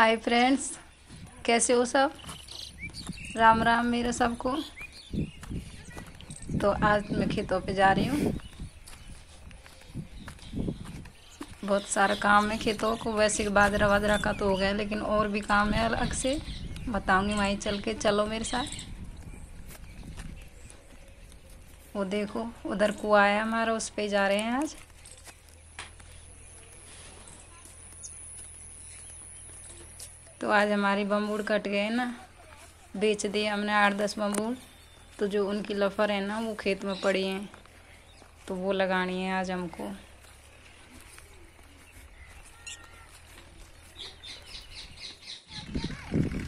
Hi friends, कैसे हो सब। राम राम मेरा सबको। तो आज मैं खेतों पे जा रही हूँ, बहुत सारा काम है खेतों को। वैसे बाजरा वाजरा का तो हो गया, लेकिन और भी काम है अलग से, बताऊंगी वहीं चल के। चलो मेरे साथ। वो देखो उधर कुआं है हमारा, उस पे जा रहे हैं आज। तो आज हमारी बम्बूर कट गए ना, बेच दिए हमने 8-10 बम्बूर। तो जो उनकी लफर है ना वो खेत में पड़ी हैं, तो वो लगानी है आज हमको।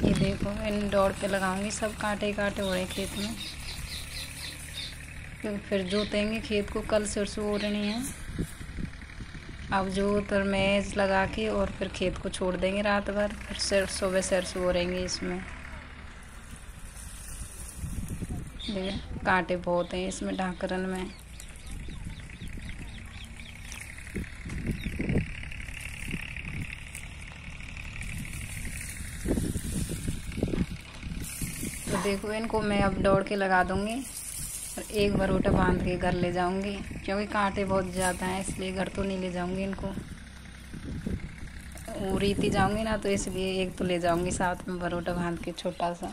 ये देखो इन डोर पे लगाऊंगी, सब कांटे कांटे हो रहे खेत में, क्योंकि फिर जोतेंगे खेत को। कल सरसों हो रही है, अब जोत और मैज लगा के और फिर खेत को छोड़ देंगे रात भर, फिर सिर्फ सुबह सरसों हो रहेंगे। इसमें कांटे बहुत हैं इसमें, ढाकरन में। तो देखो इनको मैं अब दौड़ के लगा दूंगी और एक भरोटा बांध के घर ले जाऊंगी, क्योंकि कांटे बहुत ज़्यादा हैं इसलिए घर तो नहीं ले जाऊंगी इनको। रीति जाऊंगी ना, तो इसलिए एक तो ले जाऊंगी साथ में भरोटा बांध के छोटा सा।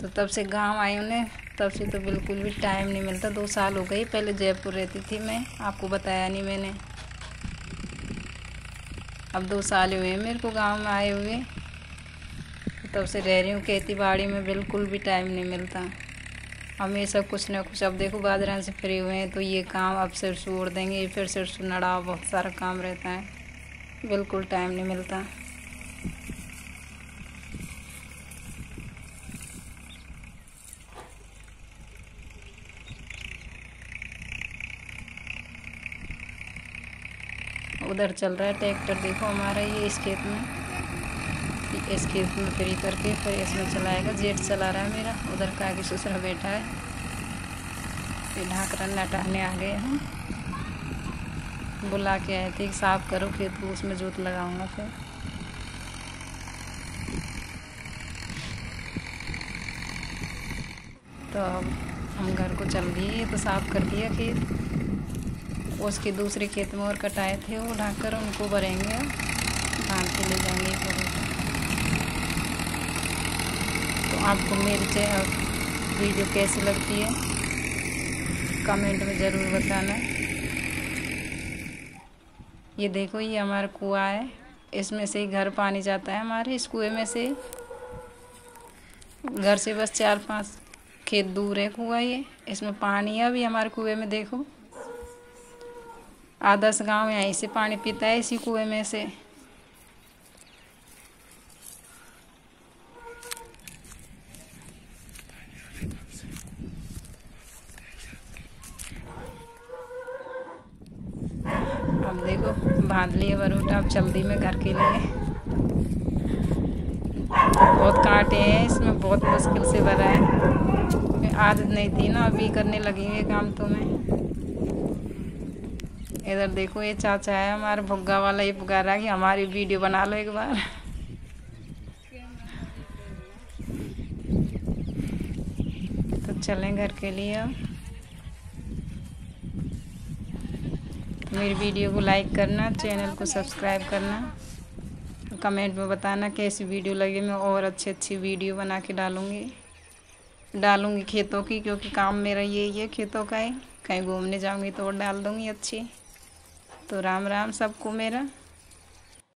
तो तब से गांव आई उन्हें, तब से तो बिल्कुल भी टाइम नहीं मिलता। 2 साल हो गई, पहले जयपुर रहती थी मैं, आपको बताया नहीं मैंने। अब 2 साल हुए मेरे को गाँव में आए हुए, तब तो से रह रही हूँ खेती बाड़ी में। बिल्कुल भी टाइम नहीं मिलता हमेशा कुछ ना कुछ। अब देखो बाजरा से फ्री हुए हैं तो ये काम अब सरसों उड़ देंगे, फिर सरसों नड़ाव, बहुत सारा काम रहता है, बिल्कुल टाइम नहीं मिलता। उधर चल रहा है ट्रैक्टर देखो हमारा, ये इस खेत में, इस खेत में फ्री करके फिर इसमें चलाएगा। जेट चला रहा है मेरा, उधर का आगे ससुरा बैठा है। फिर ढाकरा नटाने आ गए हम, बुला के आए थे साफ करो खेत को, उसमें जोत लगाऊंगा। फिर तो हम घर को चल दिए, तो साफ कर दिया खेत। उसके दूसरे खेत में और कटाए थे वो ढाकर, उनको भरेंगे, बांध के ले जाएंगे। आपको मेरी वीडियो कैसी लगती है कमेंट में ज़रूर बताना। ये देखो ये हमारा कुआं है, इसमें से ही घर पानी जाता है हमारे, इस कुएं में से। घर से बस 4-5 खेत दूर है कुआं ये, इसमें पानी है अभी हमारे कुएं में। देखो आधा सा गाँव यहीं से पानी पीता है, इसी कुएं में से। अब देखो बांध लिए भरोटा, अब जल्दी में घर के लिए। बहुत कांटे हैं इसमें, बहुत मुश्किल से भरा है। आदत नहीं थी ना, अभी करने लगी है काम तो मैं। इधर देखो ये चाचा है हमारा भुग्गा वाला, ये पुकार रहा है कि हमारी वीडियो बना लो एक बार। तो चलें घर के लिए अब। मेरी वीडियो को लाइक करना, चैनल को सब्सक्राइब करना, कमेंट में बताना कैसी वीडियो लगी। मैं और अच्छी अच्छी वीडियो बना के डालूँगी खेतों की, क्योंकि काम मेरा यही है खेतों का ही। कहीं घूमने जाऊँगी तो और डाल दूँगी अच्छी। तो राम राम सबको मेरा।